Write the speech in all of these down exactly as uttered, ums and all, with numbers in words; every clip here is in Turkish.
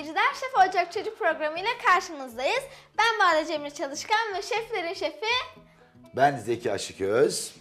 seyirciler, Şef Olacak Çocuk programıyla karşınızdayız. Ben Bade Cemre Çalışkan ve şeflerin şefi... Ben Zeki Aşıköz.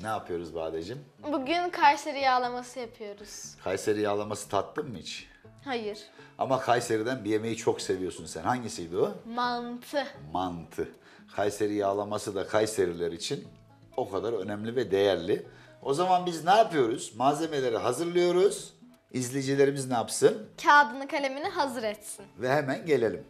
Ne yapıyoruz Badeciğim? Bugün Kayseri yağlaması yapıyoruz. Kayseri yağlaması tattın mı hiç? Hayır. Ama Kayseri'den bir yemeği çok seviyorsun sen. Hangisiydi o? Mantı. Mantı. Kayseri yağlaması da Kayseriler için o kadar önemli ve değerli. O zaman biz ne yapıyoruz? Malzemeleri hazırlıyoruz. İzleyicilerimiz ne yapsın? Kağıdını kalemini hazır etsin. Ve hemen gelelim.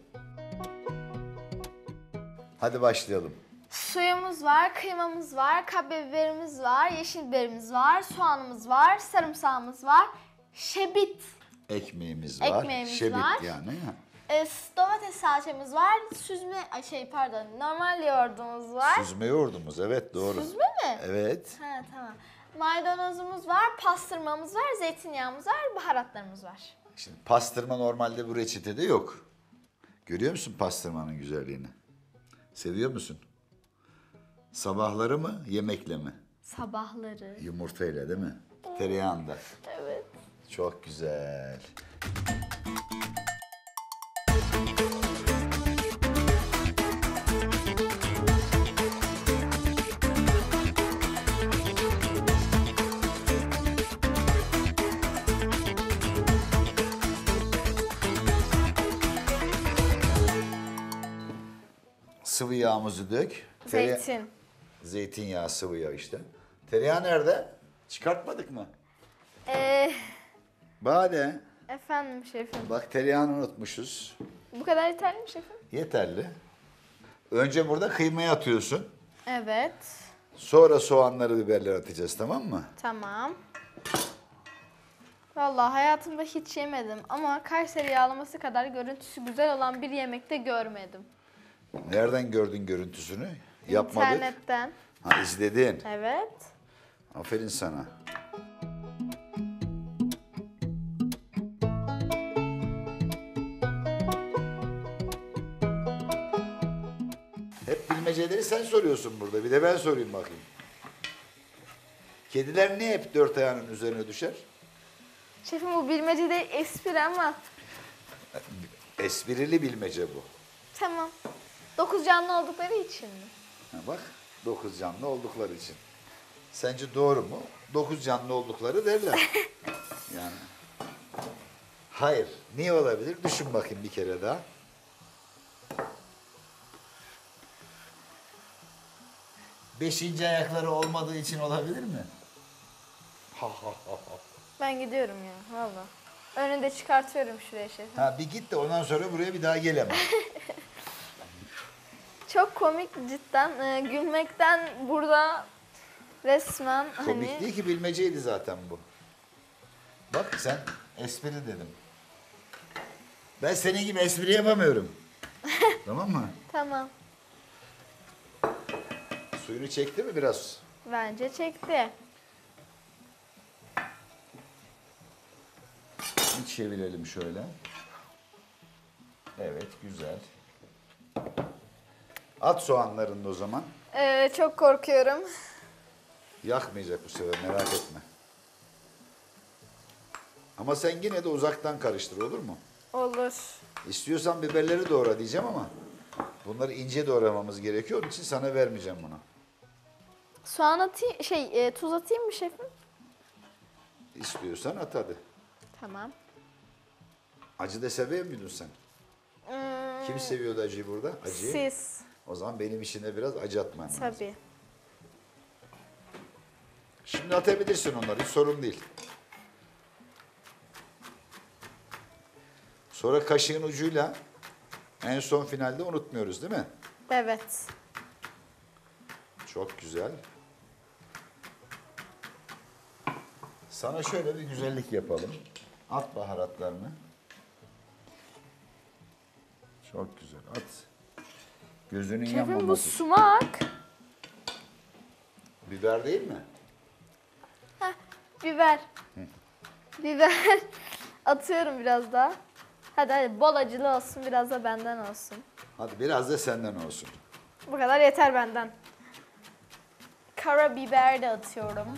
Hadi başlayalım. Suyumuz var, kıymamız var, kapya biberimiz var, yeşil biberimiz var, soğanımız var, sarımsağımız var, şebit. Ekmeğimiz var. Ekmeğimiz şebit var. Yani. E, domates salçamız var, süzme, şey pardon, normal yoğurdumuz var. Süzme yoğurdumuz, evet doğru. Süzme mi? Evet. Ha, tamam. Maydanozumuz var, pastırmamız var, zeytinyağımız var, baharatlarımız var. Şimdi pastırma normalde bu reçetede yok. Görüyor musun pastırmanın güzelliğini? Seviyor musun? Sabahları mı, yemekle mi? Sabahları. Yumurtayla değil mi? Evet. Tereyağında. Evet. Çok güzel. Sıvı yağımızı dök. Zeytin. Tere... Zeytinyağı, sıvı yağ işte. Tereyağı nerede? Çıkartmadık mı? Ee... Bade. Efendim şefim. Bak tereyağını unutmuşuz. Bu kadar yeterli mi şefim? Yeterli. Önce burada kıymayı atıyorsun. Evet. Sonra soğanları, biberleri atacağız, tamam mı? Tamam. Vallahi hayatımda hiç yemedim ama Kayseri yağlaması kadar görüntüsü güzel olan bir yemekte görmedim. Nereden gördün görüntüsünü? Yapmadık. İnternetten. Ha, izledin. Evet. Aferin sana. Hep bilmeceleri sen soruyorsun burada. Bir de ben sorayım bakayım. Kediler niye hep dört ayağının üzerine düşer? Şefim bu bilmece değil, espri ama. Esprili bilmece bu. Tamam. Dokuz canlı oldukları için mi? Ha bak, dokuz canlı oldukları için. Sence doğru mu? Dokuz canlı oldukları derler. Yani. Hayır, niye olabilir? Düşün bakayım bir kere daha. Beşinci ayakları olmadığı için olabilir mi? Ben gidiyorum ya, valla. Önünü de çıkartıyorum şuraya şey. Ha bir git de ondan sonra buraya bir daha gelemem. Çok komik cidden, ee, gülmekten burada resmen komik hani... Komik değil ki, bilmeceydi zaten bu. Bak sen espri dedim. Ben senin gibi espri yapamıyorum. Tamam mı? Tamam. Suyunu çekti mi biraz? Bence çekti. Bir çevirelim şöyle. Evet, güzel. At soğanlarını da o zaman. Ee, çok korkuyorum. Yakmayacak bu sefer, merak etme. Ama sen yine de uzaktan karıştır, olur mu? Olur. İstiyorsan biberleri doğra diyeceğim ama bunları ince doğramamız gerekiyor. Onun için sana vermeyeceğim bunu. Soğan atayım, şey e, tuz atayım mı şefim? İstiyorsan at hadi. Tamam. Acı da seviyor muydun sen? Hmm. Kim seviyordu acıyı burada? Acıyı. Siz. O zaman benim işine biraz acı atman lazım. Tabii. Şimdi atabilirsin onları, hiç sorun değil. Sonra kaşığın ucuyla en son finalde unutmuyoruz değil mi? Evet. Çok güzel. Sana şöyle bir güzellik yapalım. At baharatlarını. Çok güzel, at. Gözünün yanmaması. Şefim bu sumak. Biber değil mi? Heh, biber. Hı. Biber. Atıyorum biraz daha. Hadi hadi, bol acılı olsun, biraz da benden olsun. Hadi biraz da senden olsun. Bu kadar yeter benden. Karabiber de atıyorum.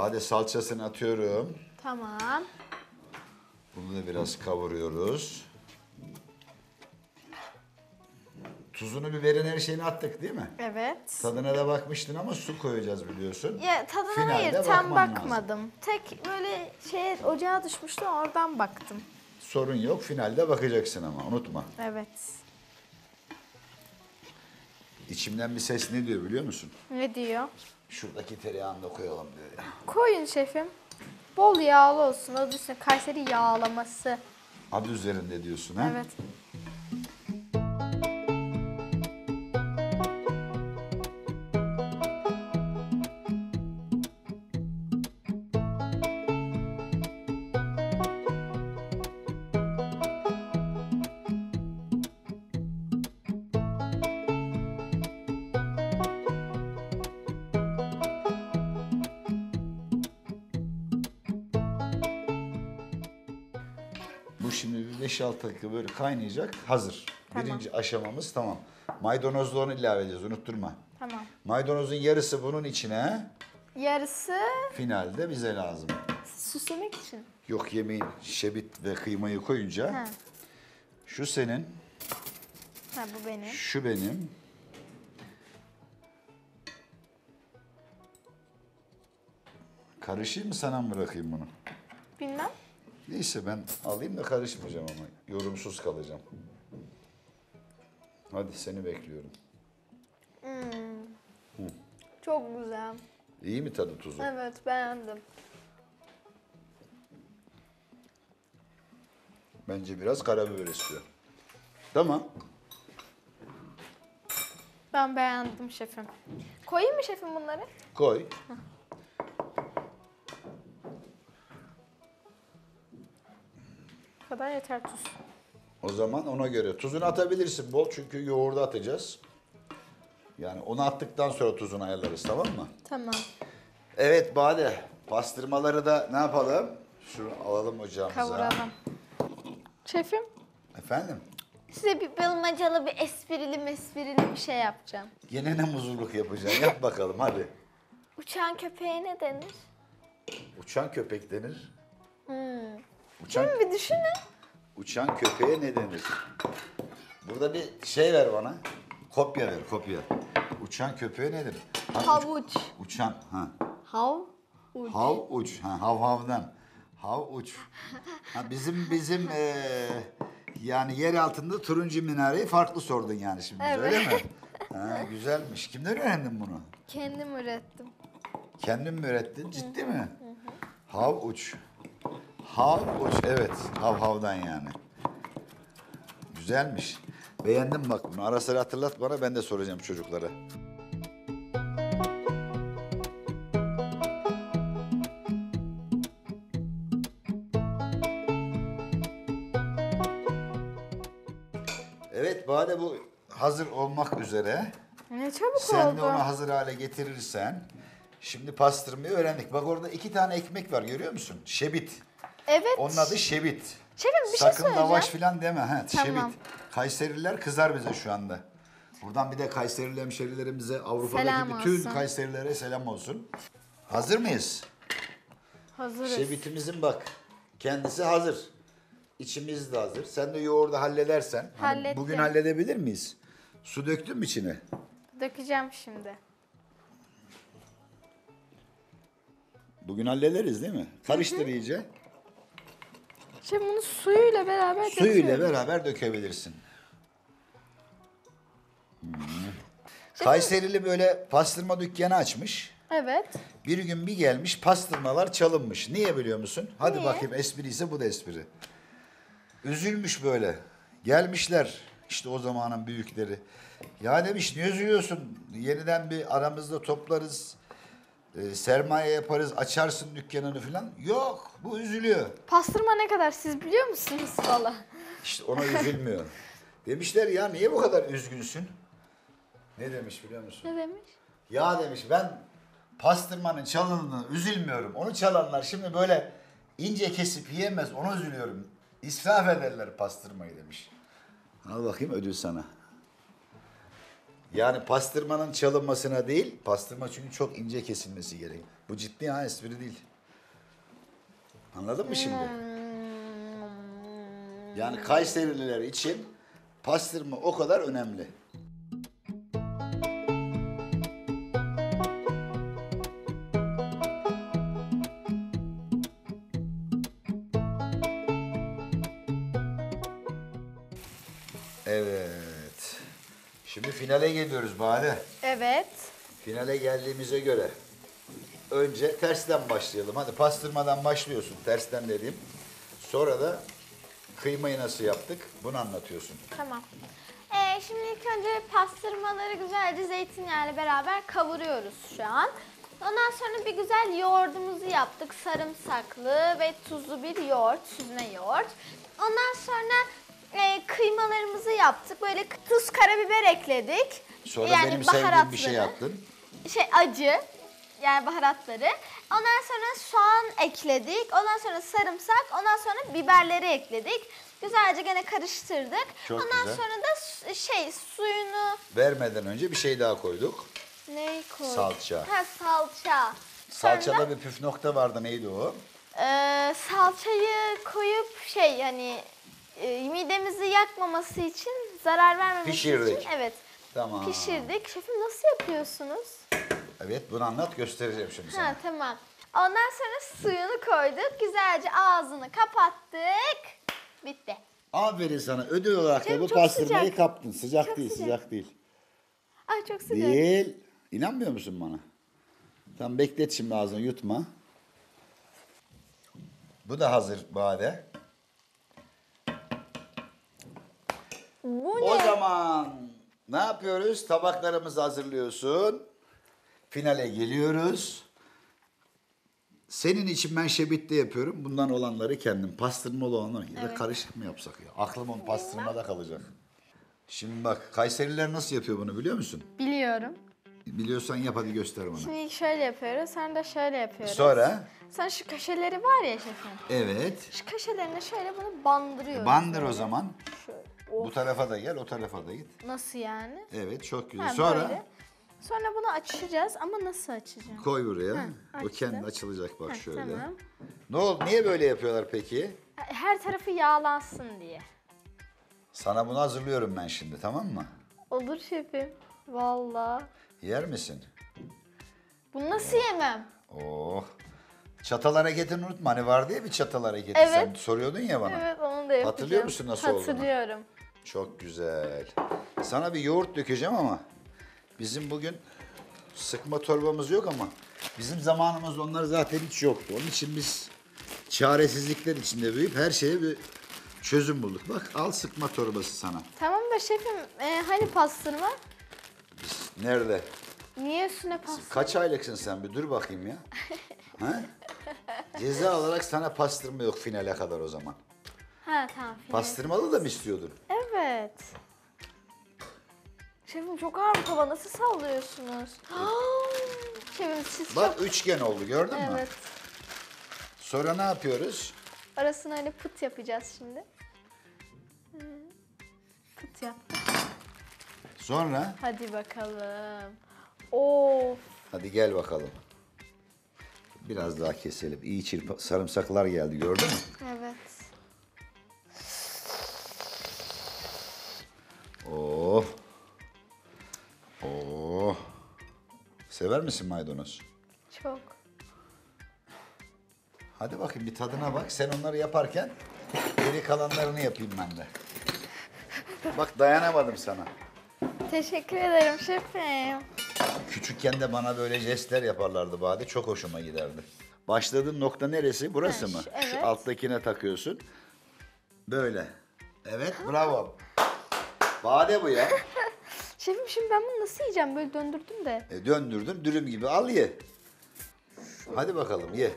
Bade salçasını atıyorum. Tamam. Bunu da biraz kavuruyoruz. Tuzunu, biberini, her şeyini attık değil mi? Evet. Tadına da bakmıştın ama su koyacağız biliyorsun. Ya tadına finalde hayır, tam bakmadım. Lazım. Tek böyle şey ocağa düşmüştü, oradan baktım. Sorun yok, finalde bakacaksın ama unutma. Evet. İçimden bir ses ne diyor biliyor musun? Ne diyor? Şuradaki tereyağını da koyalım diyor. Koyun şefim. Bol yağlı olsun. Adı üstüne Kayseri yağlaması. Adı üzerinde diyorsun ha? Evet. Bu şimdi beş altı dakika böyle kaynayacak, hazır. Tamam. Birinci aşamamız tamam. Maydanozlarını ilave edeceğiz, unutturma. Tamam. Maydanozun yarısı bunun içine. Yarısı? Finalde bize lazım. Süslemek için? Yok, yemeğin şebit ve kıymayı koyunca. Ha. Şu senin. Ha, bu benim. Şu benim. Karışayım mı, sana mı bırakayım bunu? Bilmem. Neyse ben alayım da karışmayacağım ama yorumsuz kalacağım. Hadi seni bekliyorum. Hmm. Hı. Çok güzel. İyi mi tadı, tuzu? Evet, beğendim. Bence biraz karabiber istiyor. Tamam. Ben beğendim şefim. Koyayım mı şefim bunları? Koy. Heh. Kadar yeter tuz. O zaman ona göre tuzunu atabilirsin bol, çünkü yoğurda atacağız. Yani onu attıktan sonra tuzunu ayarlarız, tamam mı? Tamam. Evet Bade, pastırmaları da ne yapalım? Şunu alalım ocağımıza. Kavuralım. Şefim. Efendim? Size bir bilmacalı, bir esprili mesprili bir şey yapacağım. Yine ne muzurluk yapacaksın? Yap bakalım hadi. Uçan köpeğe ne denir? Uçan köpek denir. Hmm. Uçan, değil mi? Bir düşünün. Uçan köpeğe ne denir? Burada bir şey ver bana. Kopya ver, kopya. Uçan köpeğe ne denir? Havuç. Uçan, ha. Hav uç. Hav uç, ha, hav havdan. Hav uç. Ha, bizim, bizim e, yani yer altında turuncu minareyi farklı sordun yani şimdi, evet. Öyle mi? Ha, güzelmiş. Kimden öğrendin bunu? Kendim ürettim. Kendin mi ürettin, ciddi mi? Hav uç. Hav, evet. Hav havdan yani. Güzelmiş. Beğendim bak bunu. Ara sıra hatırlat bana, ben de soracağım çocuklara. Evet Bade, bu hazır olmak üzere. Ne çabuk oldu. Sen de onu hazır hale getirirsen. Şimdi pastırmayı öğrendik. Bak orada iki tane ekmek var, görüyor musun? Şebit. Evet. Onun adı şebit. Şefim bir sakın şey söyleyeceğim. Sakın lavaş falan deme. Ha, tamam. Şebit. Kayserililer kızar bize şu anda. Buradan bir de Kayserili hemşerilerimize, Avrupa'daki selam bütün olsun. Kayserililere selam olsun. Hazır mıyız? Hazırız. Şebitimizin bak kendisi hazır. İçimiz de hazır. Sen de yoğurdu halledersen. Hani bugün halledebilir miyiz? Su döktün mü içine? Dökeceğim şimdi. Bugün hallederiz değil mi? Karıştır iyice. Şimdi bunu suyuyla beraber dökebilirsin. Suyuyla beraber dökebilirsin. Hmm. Kayserili böyle pastırma dükkanı açmış. Evet. Bir gün bir gelmiş, pastırmalar çalınmış. Niye biliyor musun? Hadi niye? Bakayım, espri ise bu da espri. Üzülmüş böyle. Gelmişler işte o zamanın büyükleri. Ya demiş, niye üzülüyorsun? Yeniden bir aramızda toplarız. E, sermaye yaparız, açarsın dükkanını falan. Yok, bu üzülüyor. Pastırma ne kadar siz biliyor musunuz valla? İşte ona üzülmüyor. Demişler ya niye bu kadar üzgünsün? Ne demiş biliyor musun? Ne demiş? Ya demiş ben pastırmanın çalındığını üzülmüyorum. Onu çalanlar şimdi böyle ince kesip yiyemez, ona üzülüyorum. İsraf ederler pastırmayı demiş. Al bakayım ödül sana. Yani pastırmanın çalınmasına değil, pastırma çünkü çok ince kesilmesi gerekiyor. Bu ciddi ha, espri değil. Anladın mı şimdi? Yani Kayserililer için pastırma o kadar önemli. Evet. Şimdi finale geliyoruz Bade. Evet. Finale geldiğimize göre önce tersten başlayalım. Hadi pastırmadan başlıyorsun, tersten dediğim. Sonra da kıymayı nasıl yaptık, bunu anlatıyorsun. Tamam. Ee, şimdi ilk önce pastırmaları güzelce zeytinyağıyla beraber kavuruyoruz şu an. Ondan sonra bir güzel yoğurdumuzu yaptık. Sarımsaklı ve tuzlu bir yoğurt, süzme yoğurt. Ondan sonra e, kıymalarımızı yaptık. Böyle tuz, karabiber ekledik. Sonra yani benim sevdiğim bir şey yaptın. Şey, acı. Yani baharatları. Ondan sonra soğan ekledik. Ondan sonra sarımsak. Ondan sonra biberleri ekledik. Güzelce gene karıştırdık. Çok ondan güzel. Sonra da şey suyunu... Vermeden önce bir şey daha koyduk. Neyi koyduk? Salça. Ha, salça. Salçada sonra... bir püf nokta vardı. Neydi o? Ee, salçayı koyup şey hani e, midemizi yakmaması için, zarar vermemesi Pişirdik. için. Evet. Tamam. Pişirdik. Şefim nasıl yapıyorsunuz? Evet, bunu anlat, göstereceğim şimdi sana. Ha, tamam. Ondan sonra suyunu koyduk, güzelce ağzını kapattık. Bitti. Aferin sana, ödül olarak da bu pastırmayı sıcak. kaptın. Sıcak çok değil, sıcak. sıcak değil. Ay çok sıcak. Değil. İnanmıyor musun bana? Tamam, beklet şimdi, ağzını yutma. Bu da hazır Bade. Bu ne? O zaman ne yapıyoruz? Tabaklarımızı hazırlıyorsun. Finale geliyoruz. Senin için ben şebitli yapıyorum. Bundan olanları kendim. Pastırmalı olanları. Evet. Karışık mı yapsak ya? Aklım onun pastırmada kalacak. Şimdi bak, Kayseriler nasıl yapıyor bunu biliyor musun? Biliyorum. Biliyorsan yap hadi, göster bana. Şimdi şöyle yapıyoruz, sonra da şöyle yapıyoruz. Sonra? Sonra şu köşeleri var ya şefim. Evet. Şu köşelerine şöyle bunu bandırıyoruz. Bandır o zaman. Şöyle. Oh. Bu tarafa da gel, o tarafa da git. Nasıl yani? Evet, çok güzel. Ha, sonra? Böyle. Sonra bunu açacağız ama nasıl açacağım? Koy buraya. Ha, o kendi açılacak bak. Ha, şöyle. Tamam. Ne oldu? Niye böyle yapıyorlar peki? Her tarafı yağlansın diye. Sana bunu hazırlıyorum ben şimdi, tamam mı? Olur şefim. Vallahi. Yer misin? Bunu nasıl yemem? Oh. Çatal hareketini unutma. Hani vardı ya bir çatal hareketi. Evet. Sen soruyordun ya bana. Evet, onu da yapacağım. Hatırlıyor musun nasıl olduğunu? Hatırlıyorum. Çok güzel. Sana bir yoğurt dökeceğim ama... Bizim bugün sıkma torbamız yok ama bizim zamanımızda onlar zaten hiç yoktu. Onun için biz çaresizlikler içinde büyüyüp her şeye bir çözüm bulduk. Bak, al sıkma torbası sana. Tamam da şefim, e, hani pastırma? Biz, nerede? Niye üstüne pastırma? Kaç aylıksın sen, bir dur bakayım ya. Ha? Ceza olarak sana pastırma yok finale kadar o zaman. Ha tamam. Pastırmalı da mı istiyordun? Evet. Şefim çok ağır bu kova, nasıl sallıyorsunuz? Şefim siz Bak çok... üçgen oldu, gördün mü? Evet. Sonra ne yapıyoruz? Arasına öyle pıt yapacağız şimdi. Pıt yaptık. Sonra? Hadi bakalım. Of. Hadi gel bakalım. Biraz daha keselim. İyi çırp, sarımsaklar geldi, gördün mü? Evet. Of. Oo. Sever misin maydanoz? Çok. Hadi bakayım bir tadına bak. Sen onları yaparken geri kalanlarını yapayım ben de. Bak, dayanamadım sana. Teşekkür ederim şefim. Küçükken de bana böyle jestler yaparlardı Bade. Çok hoşuma giderdi. Başladığın nokta neresi? Burası mı? Evet. Şu alttakine takıyorsun. Böyle. Evet, bravo. Bade bu ya. Şefim şimdi ben bunu nasıl yiyeceğim? Böyle döndürdüm de. E döndürdüm, dürüm gibi al ye. Hadi bakalım ye.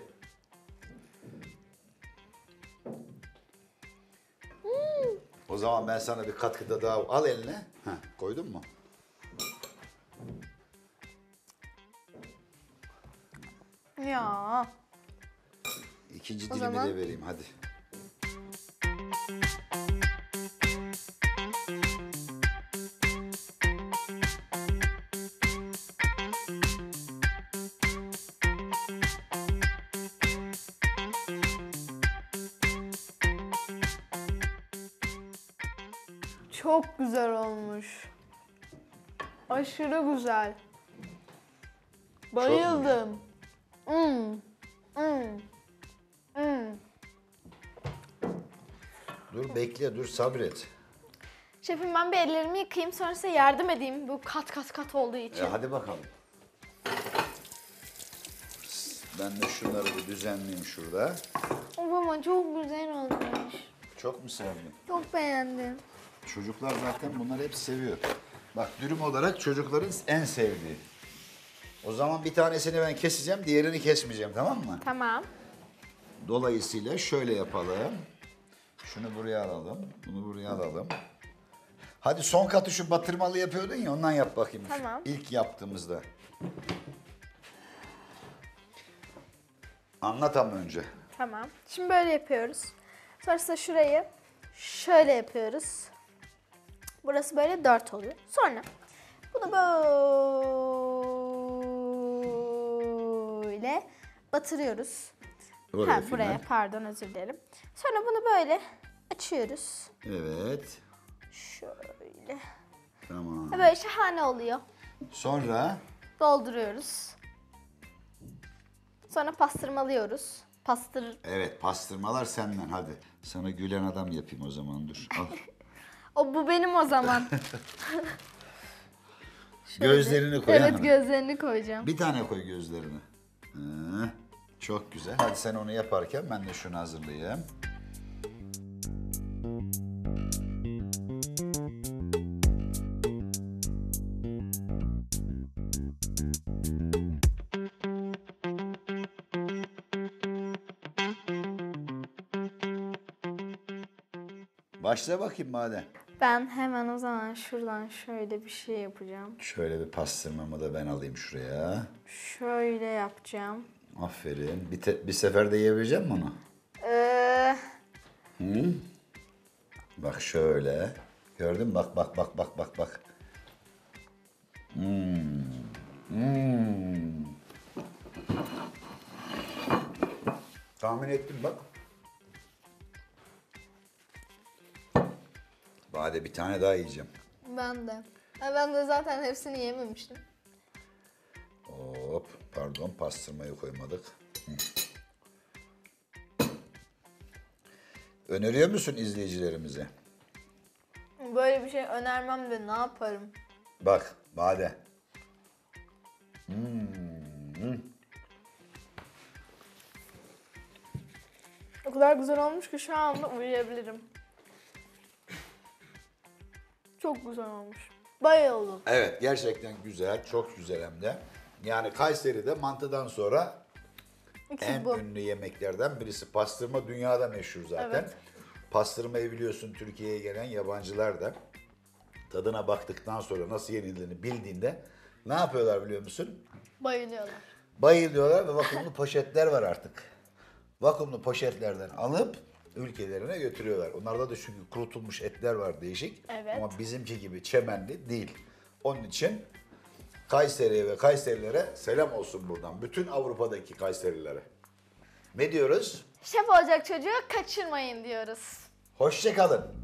Hmm. O zaman ben sana bir katkıda daha al eline. Heh, koydun mu? Ya. İkinci o dilimi zaman... de vereyim hadi. Çok güzel olmuş. Aşırı güzel. Bayıldım. Hmm. Hmm. Hmm. Dur bekle, dur sabret. Şefim ben bir ellerimi yıkayayım, sonra size yardım edeyim bu kat kat kat olduğu için. E, hadi bakalım. Ben de şunları bir düzenleyeyim şurada. Baba çok güzel olmuş. Çok mu sevdin? Çok beğendim. Çocuklar zaten bunları hep seviyor. Bak dürüm olarak çocukların en sevdiği. O zaman bir tanesini ben keseceğim, diğerini kesmeyeceğim, tamam mı? Tamam. Dolayısıyla şöyle yapalım. Şunu buraya alalım, bunu buraya alalım. Hadi son katı şu batırmalı yapıyordun ya, ondan yap bakayım. Tamam. İlk yaptığımızda. Anlat ama önce. Tamam. Şimdi böyle yapıyoruz. Sonrasında şurayı şöyle yapıyoruz. Burası böyle dört oluyor. Sonra bunu böyle batırıyoruz. Oraya ha, buraya pardon özür dilerim. Sonra bunu böyle açıyoruz. Evet. Şöyle. Tamam. Böyle şahane oluyor. Sonra? Dolduruyoruz. Sonra pastırmalıyoruz. Pastır... Evet, pastırmalar senden hadi. Sana gülen adam yapayım o zaman, dur. Al. O bu benim o zaman. Gözlerini koy. Evet, gözlerini koyacağım. Bir tane koy gözlerini. Hı, çok güzel. Hadi sen onu yaparken ben de şunu hazırlayayım. Başla bakayım madem. Ben hemen o zaman şuradan şöyle bir şey yapacağım. Şöyle bir pastırmamı da ben alayım şuraya. Şöyle yapacağım. Aferin. Bir, te, bir seferde yiyebilecek misin onu? Ee... Hı? Bak şöyle. Gördün mü? Bak bak bak bak bak bak. Hmm. Hmm. Tahmin ettim bak. Bade bir tane daha yiyeceğim. Ben de. Ben de zaten hepsini yememiştim. Hop, pardon pastırmayı koymadık. Hı. Öneriyor musun izleyicilerimize? Böyle bir şey önermem de ne yaparım? Bak Bade. Hmm. O kadar güzel olmuş ki şu anda uyuyabilirim. Çok güzel olmuş. Bayıldım. Evet gerçekten güzel, çok güzel hem de. Yani Kayseri'de mantıdan sonra İki en bu. ünlü yemeklerden birisi. Pastırma dünyada meşhur zaten. Evet. Pastırmayı biliyorsun Türkiye'ye gelen yabancılar da tadına baktıktan sonra nasıl yenildiğini bildiğinde ne yapıyorlar biliyor musun? Bayılıyorlar. Bayılıyorlar ve vakumlu poşetler var artık. Vakumlu poşetlerden alıp ülkelerine götürüyorlar. Onlarda da çünkü kurutulmuş etler var değişik. Evet. Ama bizimki gibi çemenli değil. Onun için Kayseri'ye ve Kayserililere selam olsun buradan. Bütün Avrupa'daki Kayserililere. Ne diyoruz? Şef olacak çocuğu kaçırmayın diyoruz. Hoşça kalın.